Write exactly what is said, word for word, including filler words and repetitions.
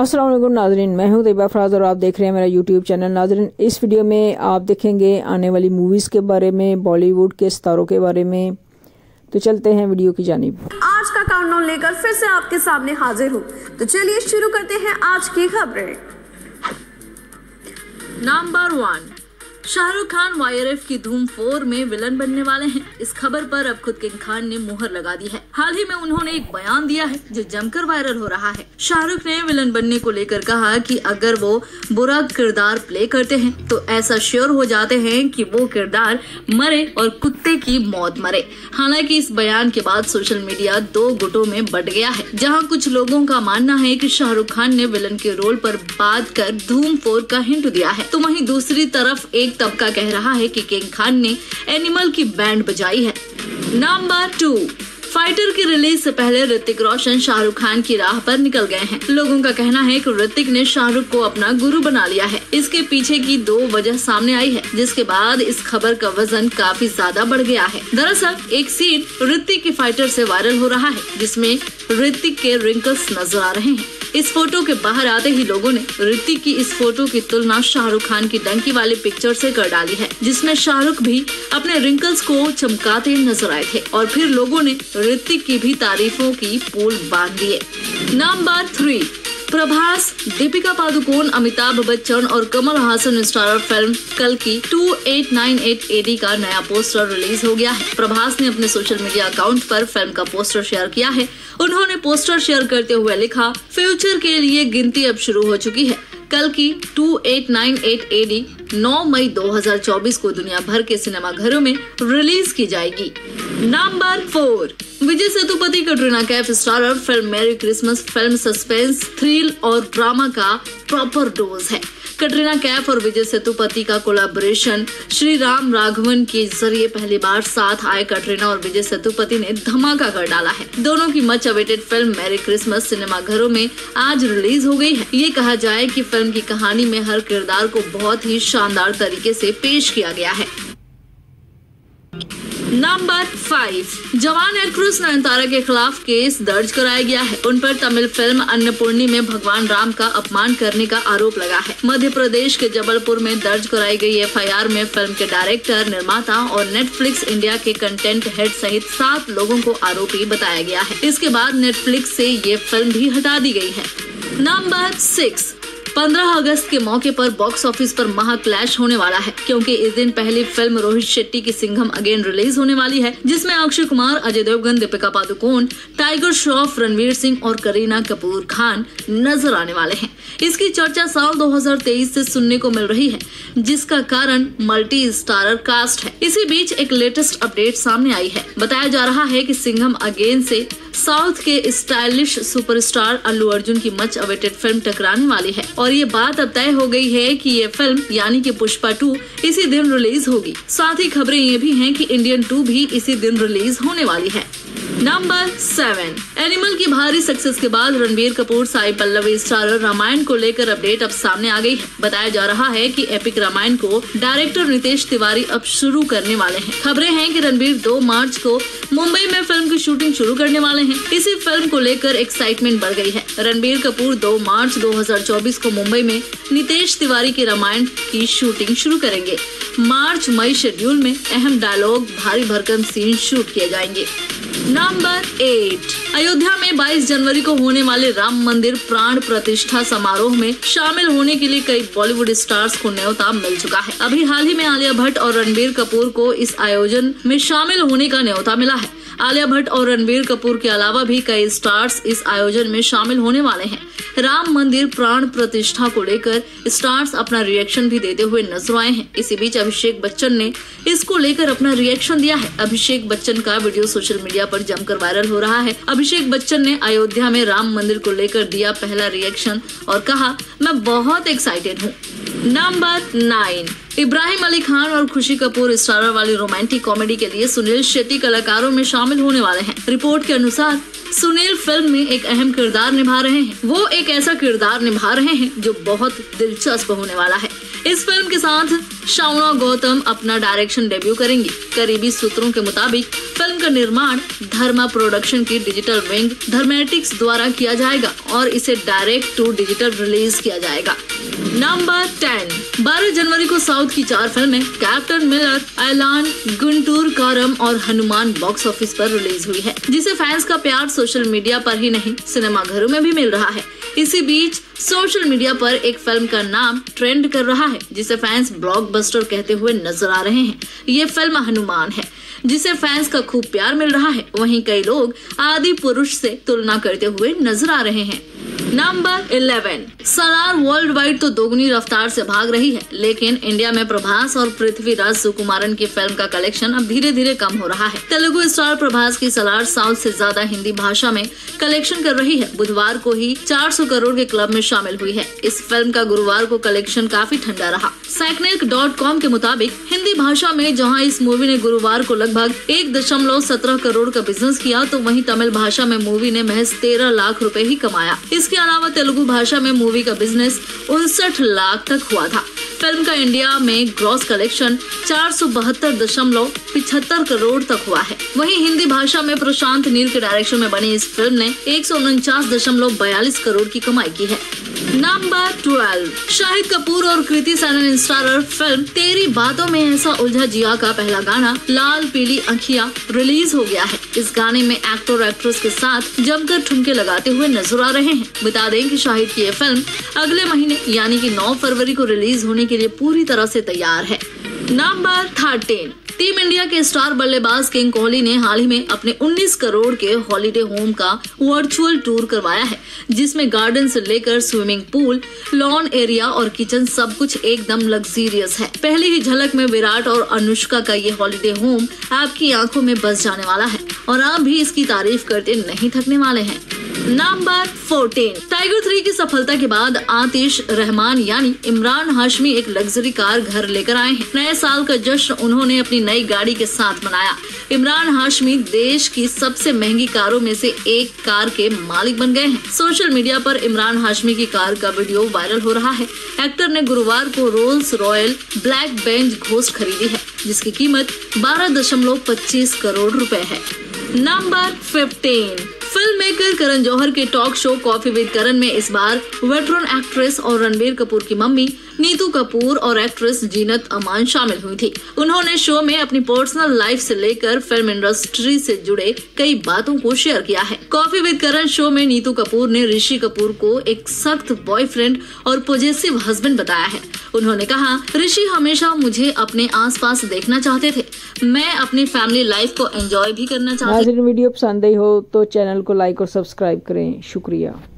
अस्सलाम वालेकुम नाजरीन, मैं हूं तैयबा फराज और आप देख रहे हैं मेरा यूट्यूब चैनल। नाजरीन, इस वीडियो में आप देखेंगे आने वाली मूवीज़ के बारे में, बॉलीवुड के सितारों के बारे में। तो चलते हैं वीडियो की जानिब। आज का काउंटडाउन लेकर फिर से आपके सामने हाजिर हूं, तो चलिए शुरू करते हैं आज की खबरें। Number one, Shahrukh Khan Y R F की धूम फोर में विलन बनने वाले हैं। इस खबर पर अब खुद किंग खान ने मुहर लगा दी है। हाल ही में उन्होंने एक बयान दिया है जो जमकर वायरल हो रहा है। शाहरुख ने विलन बनने को लेकर कहा कि अगर वो बुरा किरदार प्ले करते हैं तो ऐसा श्योर हो जाते हैं कि वो किरदार मरे और कुत्ते की मौत मरे। हालांकि इस बयान के बाद सोशल मीडिया दो गुटों में बट गया है, जहाँ कुछ लोगों का मानना है कि शाहरुख खान ने विलन के रोल पर बात कर धूम फोर का हिंट दिया है, तो वहीं दूसरी तरफ एक तबका कह रहा है कि किंग खान ने एनिमल की बैंड बजाई है। नंबर टू, फाइटर की रिलीज से पहले ऋतिक रोशन शाहरुख खान की राह पर निकल गए हैं। लोगों का कहना है कि ऋतिक ने शाहरुख को अपना गुरु बना लिया है। इसके पीछे की दो वजह सामने आई है, जिसके बाद इस खबर का वजन काफी ज्यादा बढ़ गया है। दरअसल एक सीन ऋतिक के फाइटर से वायरल हो रहा है, जिसमें ऋतिक के रिंकल्स नजर आ रहे हैं। इस फोटो के बाहर आते ही लोगों ने ऋतिक की इस फोटो की तुलना शाहरुख खान की डंकी वाली पिक्चर से कर डाली है, जिसमें शाहरुख भी अपने रिंकल्स को चमकाते नजर आए थे और फिर लोगों ने ऋतिक की भी तारीफों की पोल बांध दिए। नंबर थ्री, प्रभास, दीपिका पादुकोण, अमिताभ बच्चन और कमल हासन स्टारर फिल्म कल्कि अट्ठाईस सौ अट्ठानवे एडी का नया पोस्टर रिलीज हो गया है। प्रभास ने अपने सोशल मीडिया अकाउंट पर फिल्म का पोस्टर शेयर किया है। उन्होंने पोस्टर शेयर करते हुए लिखा, फ्यूचर के लिए गिनती अब शुरू हो चुकी है। कल्कि अट्ठाईस सौ अट्ठानवे एडी नौ मई दो हज़ार चौबीस को दुनिया भर के सिनेमाघरों में रिलीज की जाएगी। Number four, Vijay Sethupathi Katrina Kaif starrer film Merry Christmas film suspense, thrill और ड्रामा का प्रॉपर डोज है। कटरीना कैफ और विजय सेतुपति का कोलैबोरेशन श्रीराम राघवन के जरिए पहली बार साथ आए कटरीना और विजय सेतुपति ने धमाका कर डाला है। दोनों की much awaited film Merry Christmas सिनेमाघरों में आज रिलीज हो गई है। ये कहा जाए कि फिल्म की कहानी में हर किरदार को बहुत ही शानदार तरीके से पेश किया गया है। Number five, Jawan actress Nayanthara के खिलाफ केस दर्ज कराया गया है। उन पर तमिल फिल्म अन्नपूर्णी में भगवान राम का अपमान करने का आरोप लगा है। मध्य प्रदेश के जबलपुर में दर्ज कराई गई एफ आई आर में फिल्म के डायरेक्टर, निर्माता और नेटफ्लिक्स इंडिया के कंटेंट हेड सहित सात लोगों को आरोपी बताया गया है। इसके बाद नेटफ्लिक्स से ये फिल्म भी हटा दी गई है। नंबर सिक्स, पंद्रह अगस्त के मौके पर बॉक्स ऑफिस पर महा क्लैश होने वाला है, क्योंकि इस दिन पहली फिल्म रोहित शेट्टी की सिंघम अगेन रिलीज होने वाली है, जिसमें अक्षय कुमार, अजय देवगन, दीपिका पादुकोण, टाइगर श्रॉफ, रणवीर सिंह और करीना कपूर खान नजर आने वाले हैं। इसकी चर्चा साल दो हज़ार तेईस से सुनने को मिल रही है, जिसका कारण मल्टी स्टारर कास्ट है। इसी बीच एक लेटेस्ट अपडेट सामने आई है। बताया जा रहा है कि सिंघम अगेन से साउथ के स्टाइलिश सुपरस्टार अल्लू अर्जुन की मच अवेटेड फिल्म टकराने वाली है और ये बात अब तय हो गई है कि ये फिल्म यानी कि पुष्पा टू इसी दिन रिलीज होगी। साथ ही खबरें ये भी हैं कि इंडियन टू भी इसी दिन रिलीज होने वाली है। नंबर सेवन, एनिमल की भारी सक्सेस के बाद रणबीर कपूर, साई पल्लवी स्टारर रामायण को लेकर अपडेट अब सामने आ गई है। बताया जा रहा है कि एपिक रामायण को डायरेक्टर नितेश तिवारी अब शुरू करने वाले हैं। खबरें हैं कि रणबीर दो मार्च को मुंबई में फिल्म की शूटिंग शुरू करने वाले हैं। इसी फिल्म को लेकर एक्साइटमेंट बढ़ गई है। रणबीर कपूर दो मार्च दो हज़ार चौबीस को मुंबई में नितेश तिवारी की रामायण की शूटिंग शुरू करेंगे। मार्च मई शेड्यूल में अहम डायलॉग, भारी भरकम सीन शूट किए जाएंगे। नंबर एट, अयोध्या में बाईस जनवरी को होने वाले राम मंदिर प्राण प्रतिष्ठा समारोह में शामिल होने के लिए कई बॉलीवुड स्टार्स को न्योता मिल चुका है। अभी हाल ही में आलिया भट्ट और रणबीर कपूर को इस आयोजन में शामिल होने का न्योता मिला है। आलिया भट्ट और रणबीर कपूर के अलावा भी कई स्टार्स इस आयोजन में शामिल होने वाले हैं। राम मंदिर प्राण प्रतिष्ठा को लेकर स्टार्स अपना रिएक्शन भी देते हुए नजर आए हैं। इसी बीच अभिषेक बच्चन ने इसको लेकर अपना रिएक्शन दिया है। अभिषेक बच्चन का वीडियो सोशल मीडिया पर जमकर वायरल हो रहा है। अभिषेक बच्चन ने अयोध्या में राम मंदिर को लेकर दिया पहला रिएक्शन और कहा, मैं बहुत एक्साइटेड हूँ। नंबर नाइन, इब्राहिम अली खान और खुशी कपूर स्टारर वाली रोमांटिक कॉमेडी के लिए सुनील शेट्टी कलाकारों में शामिल होने वाले हैं। रिपोर्ट के अनुसार सुनील फिल्म में एक अहम किरदार निभा रहे हैं। वो एक ऐसा किरदार निभा रहे हैं जो बहुत दिलचस्प होने वाला है। इस फिल्म के साथ शाउना गौतम अपना डायरेक्शन डेब्यू करेंगी। करीबी सूत्रों के मुताबिक फिल्म का निर्माण धर्मा प्रोडक्शन की डिजिटल विंग धर्मेटिक्स द्वारा किया जाएगा और इसे डायरेक्ट टू डिजिटल रिलीज किया जाएगा। नंबर टेन, बारह जनवरी को साउथ की चार फिल्में कैप्टन मिलर, ऐलान, गुंटूर कारम और हनुमान बॉक्स ऑफिस पर रिलीज हुई है, जिसे फैंस का प्यार सोशल मीडिया पर ही नहीं सिनेमाघरों में भी मिल रहा है। इसी बीच सोशल मीडिया पर एक फिल्म का नाम ट्रेंड कर रहा है जिसे फैंस ब्लॉकबस्टर कहते हुए नजर आ रहे हैं। ये फिल्म हनुमान है जिसे फैंस का खूब प्यार मिल रहा है। वहीं कई लोग आदि पुरुष से तुलना करते हुए नजर आ रहे हैं। Number eleven, Salaar world wide तो दोगुनी रफ्तार से भाग रही है, लेकिन इंडिया में प्रभास और पृथ्वीराज सुकुमारन की फिल्म का कलेक्शन अब धीरे धीरे कम हो रहा है। तेलुगु स्टार प्रभास की सलार साउथ से ज्यादा हिंदी भाषा में कलेक्शन कर रही है। बुधवार को ही चार सौ करोड़ के क्लब में शामिल हुई है। इस फिल्म का गुरुवार को कलेक्शन काफी ठंडा रहा। सैकनेक डॉट कॉम के मुताबिक हिंदी भाषा में जहाँ इस मूवी ने गुरुवार को लगभग एक दशमलव सत्रह करोड़ का बिजनेस किया, तो वहीं तमिल भाषा में मूवी ने महज तेरह लाख रुपए ही कमाया। इसके अलावा तेलुगु भाषा में मूवी का बिजनेस उनसठ लाख तक हुआ था। फिल्म का इंडिया में ग्रॉस कलेक्शन चार सौ बहत्तर दशमलव पिछहत्तर करोड़ तक हुआ है। वहीं हिंदी भाषा में प्रशांत नील के डायरेक्शन में बनी इस फिल्म ने एक सौ उनचास दशमलव बयालीस करोड़ की कमाई की है। नंबर ट्वेल्व, शाहिद कपूर और कृति सैनन स्टारर फिल्म तेरी बातों में ऐसा उलझा जिया का पहला गाना लाल पीली आंखियां रिलीज हो गया है। इस गाने में एक्टर एक्ट्रेस के साथ जमकर ठुमके लगाते हुए नजर आ रहे हैं। बता दें कि शाहिद की ये फिल्म अगले महीने यानी कि नौ फरवरी को रिलीज होने के लिए पूरी तरह से तैयार है। नंबर थर्टीन, टीम इंडिया के स्टार बल्लेबाज किंग कोहली ने हाल ही में अपने उन्नीस करोड़ के हॉलीडे होम का वर्चुअल टूर करवाया है, जिसमें गार्डन से लेकर स्विमिंग पूल, लॉन एरिया और किचन सब कुछ एकदम लग्जरियस है। पहली ही झलक में विराट और अनुष्का का ये हॉलीडे होम आपकी आंखों में बस जाने वाला है और आप भी इसकी तारीफ करते नहीं थकने वाले हैं। नंबर फोर्टीन, टाइगर थ्री की सफलता के बाद आतिश रहमान यानी इमरान हाशमी एक लग्जरी कार घर लेकर आए हैं। नए साल का जश्न उन्होंने अपनी नई गाड़ी के साथ मनाया। इमरान हाशमी देश की सबसे महंगी कारों में से एक कार के मालिक बन गए हैं। सोशल मीडिया पर इमरान हाशमी की कार का वीडियो वायरल हो रहा है। एक्टर ने गुरुवार को Rolls royal black bench ghost खरीदी है, जिसकी कीमत बारह दशमलव पच्चीस करोड़ रुपए है। Number fifteen, film maker Karan Johar के talk show coffee with Karan में इस बार वेटरन एक्ट्रेस और रणबीर कपूर की मम्मी नीतू कपूर और एक्ट्रेस जीनत अमान शामिल हुई थी। उन्होंने शो में अपनी पर्सनल लाइफ से लेकर फिल्म इंडस्ट्री से जुड़े कई बातों को शेयर किया है। कॉफी विद करण शो में नीतू कपूर ने ऋषि कपूर को एक सख्त बॉयफ्रेंड और पॉजेसिव हस्बैंड बताया है। उन्होंने कहा, ऋषि हमेशा मुझे अपने आसपास देखना चाहते थे। मैं अपनी फैमिली लाइफ को एंजॉय भी करना चाहती हूँ। वीडियो पसंद आई हो तो चैनल को लाइक और सब्सक्राइब करें। शुक्रिया।